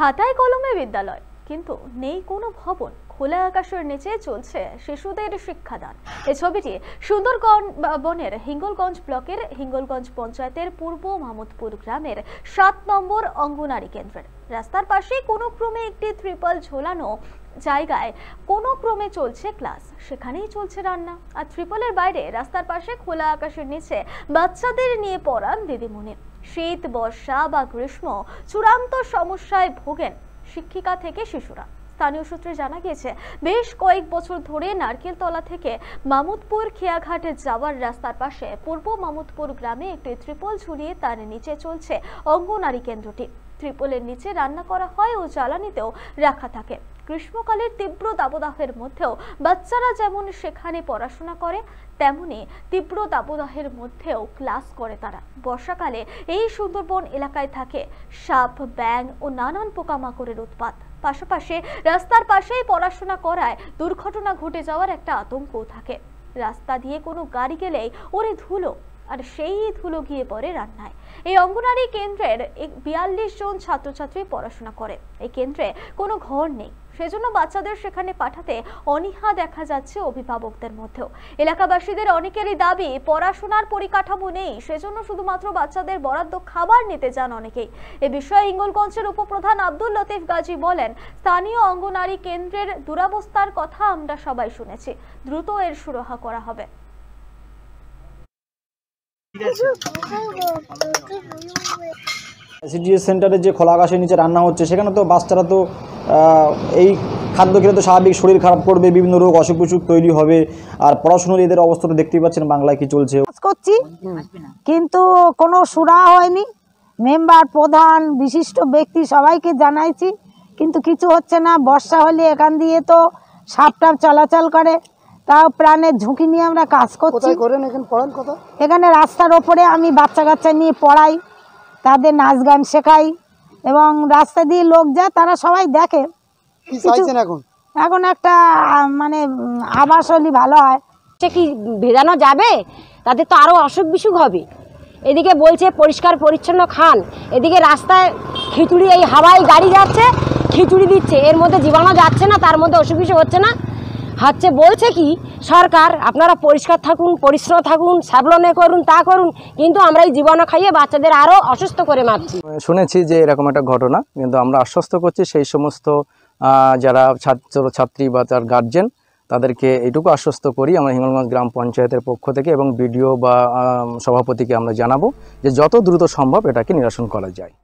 খাতায় কলমে বিদ্যালয় কিন্তু নেই কোনো ভবন, খোলা আকাশের নিচে চলছে শিশুদের শিক্ষাদান। এই ছবিটি সুন্দরবনের হিঙ্গলগঞ্জ ব্লকের হিঙ্গলগঞ্জ পঞ্চায়েতের পূর্ব মাহমুদপুর গ্রামের 7 নম্বর অঙ্গনারী কেন্দ্রের রাস্তার পাশে কোনো ক্রমে একটি ত্রিপল ঝোলানো জায়গায় কোনো ক্রমে চলছে ক্লাস, সেখানেই চলছে রান্না। আর ত্রিপলের বাইরে রাস্তার পাশে খোলা আকাশের নিচে বাচ্চাদের নিয়ে পড়ান দিদিমণি। শীত, বর্ষা বা গ্রীষ্ম চূড়ান্ত সমস্যায় ভোগেন শিক্ষিকা থেকে শিশুরা। স্থানীয় সূত্রে জানা গিয়েছে বেশ কয়েক বছর ধরে নারকেলতলা থেকে মামুদপুর খেয়াঘাটে যাওয়ার রাস্তার পাশে পূর্ব মামুদপুর গ্রামে একটি ত্রিপল ঝুলিয়ে তার নিচে চলছে অঙ্গনারী কেন্দ্রটি। ত্রিপলের নিচে রান্না করা হয় ও জ্বালানিতেও রাখা থাকে। গ্রীষ্মকালের তীব্র দাবদাহের মধ্যেও বাচ্চারা যেমন সেখানে পড়াশোনা করে, তেমনি তীব্র দাবদাহের মধ্যেও ক্লাস করে তারা। বর্ষাকালে এই সুন্দরবন এলাকায় থাকে সাপ, ব্যাঙ ও নানান পোকামাকড়ের উৎপাত। পাশাপাশি রাস্তার পাশেই পড়াশোনা করায় দুর্ঘটনা ঘটে যাওয়ার একটা আতঙ্কও থাকে। রাস্তা দিয়ে কোনো গাড়ি গেলেই ওরে ধুলো, আর সেই ধুলো গিয়ে পড়ে রান্নায়। এই অঙ্গনারী কেন্দ্রের 42 জন ছাত্রছাত্রী পড়াশোনা করে। এই কেন্দ্রে কোনো ঘর নেই, সেজন্য বাচ্চাদের সেখানে পাঠাতে অনীহা দেখা যাচ্ছে অভিভাবকদের মধ্যেও। এলাকাবাসীদের অনেকেরই দাবি পড়াশোনার পরিকাঠামো নেই, সেজন্য শুধুমাত্র বাচ্চাদের বরাদ্দ খাবার নিতে যান অনেকেই। এ বিষয়ে হিঙ্গলগঞ্জের উপপ্রধান আব্দুল লতিফ গাজী বলেন, স্থানীয় অঙ্গনারী কেন্দ্রের দুরাবস্থার কথা আমরা সবাই শুনেছি, দ্রুত এর সুরাহা করা হবে। সিডিএস সেন্টারে যে খোলা আকাশের নিচে রান্না হচ্ছে, সেখানে তো বাচ্চারা তো এই খাদ্য খেলে তো স্বাভাবিক শরীর খারাপ করবে, বিভিন্ন রোগ অসুখ বিসুখ তৈরি হবে। আর পড়াশোনার এদের অবস্থা তো দেখতেই পাচ্ছেন বাংলায় কি চলছে। করছি কিন্তু কোনো সুরা হয়নি। মেম্বার, প্রধান, বিশিষ্ট ব্যক্তি সবাইকে জানাইছি কিন্তু কিছু হচ্ছে না। বর্ষা হলে এখান দিয়ে তো সাপ টাপ চলাচল করে, তাও প্রাণের ঝুঁকি নিয়ে আমরা কাজ করছি। এখানে রাস্তার ওপরে আমি বাচ্চা কাচ্চা নিয়ে পড়াই, তাদের নাচ গান শেখাই এবং রাস্তা দিয়ে লোক যায় তারা সবাই দেখে। এখন একটা মানে আবাস হলে ভালো হয়, সে কি ভেজানো যাবে? তাদের তো আরও অসুখ বিসুখ হবে। এদিকে বলছে পরিষ্কার পরিচ্ছন্ন খান, এদিকে রাস্তায় খিচুড়ি, এই হাওয়ায় গাড়ি যাচ্ছে খিচুড়ি দিচ্ছে, এর মধ্যে জীবাণু যাচ্ছে না, তার মধ্যে অসুখ বিসুখ হচ্ছে না। হচ্ছে বলছে কি সরকার আপনারা পরিষ্কার থাকুন, পরিচ্ছন্ন থাকুন, সাবলনে করুন, তা করুন, কিন্তু আমরা এই জীবাণু খাইয়ে বাচ্চাদের আরও অসুস্থ করে মারছি। শুনেছি যে এরকম একটা ঘটনা, কিন্তু আমরা আশ্বস্ত করছি সেই সমস্ত যারা ছাত্রছাত্রী বা তার গার্জেন তাদেরকে এইটুকু আশ্বস্ত করি আমরা হিঙ্গলগঞ্জ গ্রাম পঞ্চায়েতের পক্ষ থেকে, এবং বিডিও বা সভাপতিকে আমরা জানাবো যে যত দ্রুত সম্ভব এটাকে নিরসন করা যায়।